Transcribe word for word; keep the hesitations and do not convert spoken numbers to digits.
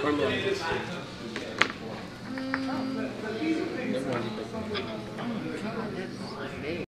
Carlos.